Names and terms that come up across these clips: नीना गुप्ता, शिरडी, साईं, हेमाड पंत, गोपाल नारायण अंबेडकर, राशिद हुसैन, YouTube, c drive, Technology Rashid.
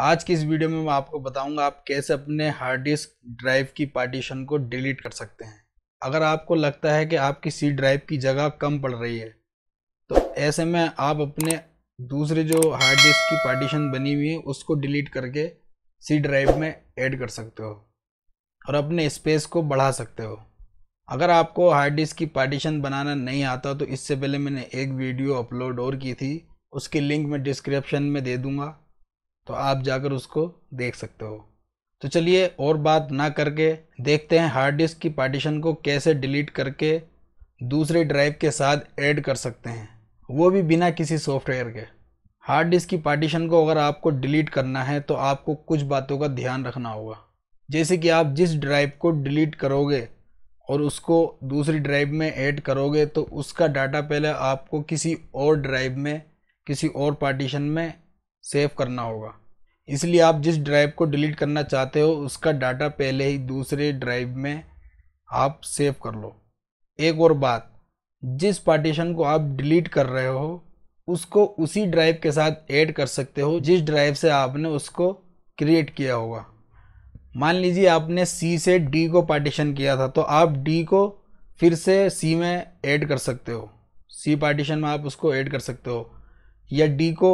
आज की इस वीडियो में मैं आपको बताऊंगा आप कैसे अपने हार्ड डिस्क ड्राइव की पार्टीशन को डिलीट कर सकते हैं। अगर आपको लगता है कि आपकी सी ड्राइव की जगह कम पड़ रही है तो ऐसे में आप अपने दूसरे जो हार्ड डिस्क की पार्टीशन बनी हुई है उसको डिलीट करके सी ड्राइव में ऐड कर सकते हो और अपने स्पेस को बढ़ा सकते हो। अगर आपको हार्ड डिस्क की पार्टीशन बनाना नहीं आता तो इससे पहले मैंने एक वीडियो अपलोड और की थी, उसकी लिंक मैं डिस्क्रिप्शन में दे दूँगा तो आप जाकर उसको देख सकते हो। तो चलिए और बात ना करके देखते हैं हार्ड डिस्क की पार्टीशन को कैसे डिलीट करके दूसरे ड्राइव के साथ ऐड कर सकते हैं, वो भी बिना किसी सॉफ्टवेयर के। हार्ड डिस्क की पार्टीशन को अगर आपको डिलीट करना है तो आपको कुछ बातों का ध्यान रखना होगा, जैसे कि आप जिस ड्राइव को डिलीट करोगे और उसको दूसरी ड्राइव में ऐड करोगे तो उसका डाटा पहले आपको किसी और ड्राइव में, किसी और पार्टीशन में सेव करना होगा। इसलिए आप जिस ड्राइव को डिलीट करना चाहते हो उसका डाटा पहले ही दूसरे ड्राइव में आप सेव कर लो। एक और बात, जिस पार्टीशन को आप डिलीट कर रहे हो उसको उसी ड्राइव के साथ ऐड कर सकते हो जिस ड्राइव से आपने उसको क्रिएट किया होगा। मान लीजिए आपने सी से डी को पार्टीशन किया था तो आप डी को फिर से सी में ऐड कर सकते हो, सी पार्टीशन में आप उसको ऐड कर सकते हो, या डी को,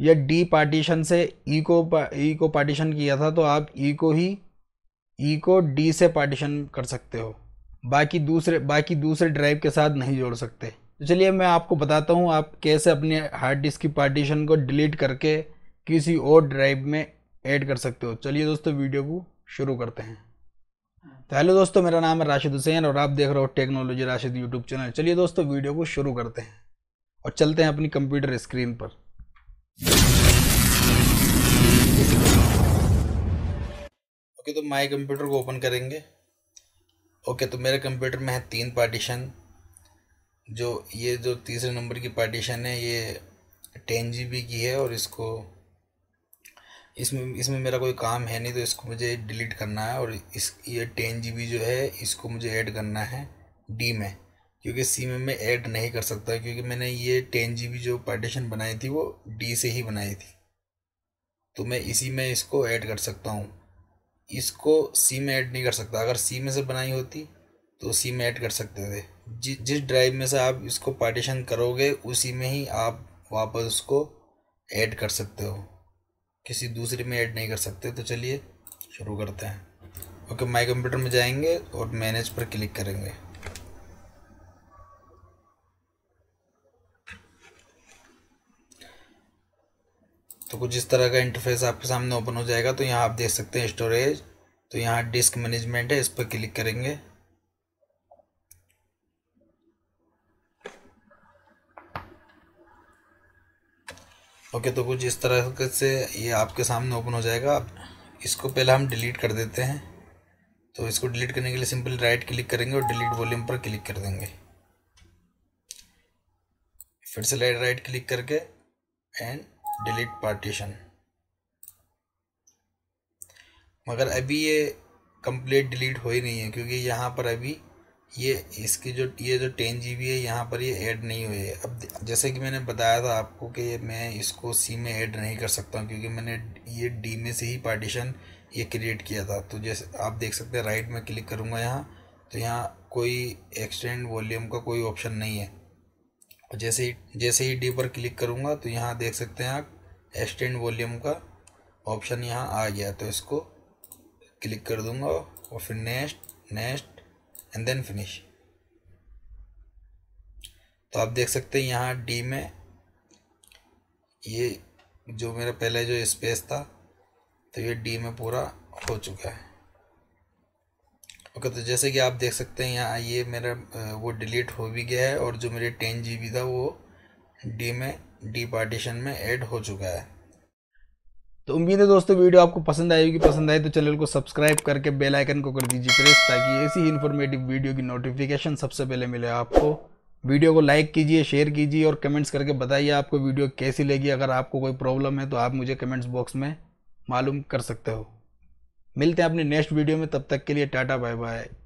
या डी पार्टीशन से ई को पार्टीशन किया था तो आप ई को डी से पार्टीशन कर सकते हो, बाकी दूसरे ड्राइव के साथ नहीं जोड़ सकते। तो चलिए मैं आपको बताता हूँ आप कैसे अपने हार्ड डिस्क की पार्टीशन को डिलीट करके किसी और ड्राइव में ऐड कर सकते हो। चलिए दोस्तों वीडियो को शुरू करते हैं। तो हेलो दोस्तों, मेरा नाम है राशिद हुसैन और आप देख रहे हो टेक्नोलॉजी राशिद यूट्यूब चैनल। चलिए दोस्तों वीडियो को शुरू करते हैं और चलते हैं अपनी कंप्यूटर स्क्रीन पर। ओके तो माय कंप्यूटर को ओपन करेंगे। ओके तो मेरे कंप्यूटर में है 3 पार्टीशन। ये जो तीसरे नंबर की पार्टीशन है ये 10 GB की है और इसको इसमें मेरा कोई काम है नहीं तो इसको मुझे डिलीट करना है और ये 10 GB जो है इसको मुझे ऐड करना है डी में, क्योंकि सी में मैं ऐड नहीं कर सकता क्योंकि मैंने ये 10 GB जो पार्टीशन बनाई थी वो डी से ही बनाई थी तो मैं इसी में इसको ऐड कर सकता हूँ, इसको सी में ऐड नहीं कर सकता। अगर सी में से बनाई होती तो सी में ऐड कर सकते थे। जिस ड्राइव में से आप इसको पार्टीशन करोगे उसी में ही आप वापस उसको ऐड कर सकते हो, किसी दूसरे में ऐड नहीं कर सकते। तो चलिए शुरू करते हैं। ओके माई कंप्यूटर में जाएंगे और मैनेज पर क्लिक करेंगे। तो कुछ इस तरह का इंटरफेस आपके सामने ओपन हो जाएगा। तो यहाँ आप देख सकते हैं स्टोरेज, तो यहाँ डिस्क मैनेजमेंट है, इस पर क्लिक करेंगे। ओके तो कुछ इस तरह से ये आपके सामने ओपन हो जाएगा। इसको पहले हम डिलीट कर देते हैं। तो इसको डिलीट करने के लिए सिंपल राइट क्लिक करेंगे और डिलीट वॉल्यूम पर क्लिक कर देंगे। फिर से राइट क्लिक करके एंड डिलीट पार्टीशन। मगर अभी ये कंप्लीट डिलीट हो ही नहीं है क्योंकि यहाँ पर अभी ये जो 10 GB है यहाँ पर ये ऐड नहीं हुई है। अब जैसे कि मैंने बताया था आपको कि मैं इसको सी में ऐड नहीं कर सकता हूँ क्योंकि मैंने ये डी में से ही पार्टीशन ये क्रिएट किया था। तो जैसे आप देख सकते हैं राइट में क्लिक करूँगा यहाँ, तो यहाँ कोई एक्सटेंड वॉल्यूम का कोई ऑप्शन नहीं है। जैसे ही डी पर क्लिक करूँगा तो यहाँ देख सकते हैं आप एक्सटेंड वॉल्यूम का ऑप्शन यहाँ आ गया। तो इसको क्लिक कर दूँगा और फिर नेक्स्ट एंड देन फिनिश। तो आप देख सकते हैं यहाँ डी में ये जो मेरा पहले जो स्पेस था तो ये डी में पूरा हो चुका है। ओके तो जैसे कि आप देख सकते हैं यहाँ ये मेरा वो डिलीट हो भी गया है और जो मेरे 10 GB था वो डी पार्टीशन में ऐड हो चुका है। तो उम्मीद है दोस्तों वीडियो आपको पसंद आई होगी। पसंद आई तो चैनल को सब्सक्राइब करके बेल आइकन को कर दीजिए प्रेस, ताकि ऐसी ही इन्फॉर्मेटिव वीडियो की नोटिफिकेशन सबसे पहले मिले आपको। वीडियो को लाइक कीजिए, शेयर कीजिए और कमेंट्स करके बताइए आपको वीडियो कैसी लगी। अगर आपको कोई प्रॉब्लम है तो आप मुझे कमेंट्स बॉक्स में मालूम कर सकते हो। मिलते हैं अपने नेक्स्ट वीडियो में, तब तक के लिए टाटा बाय बाय।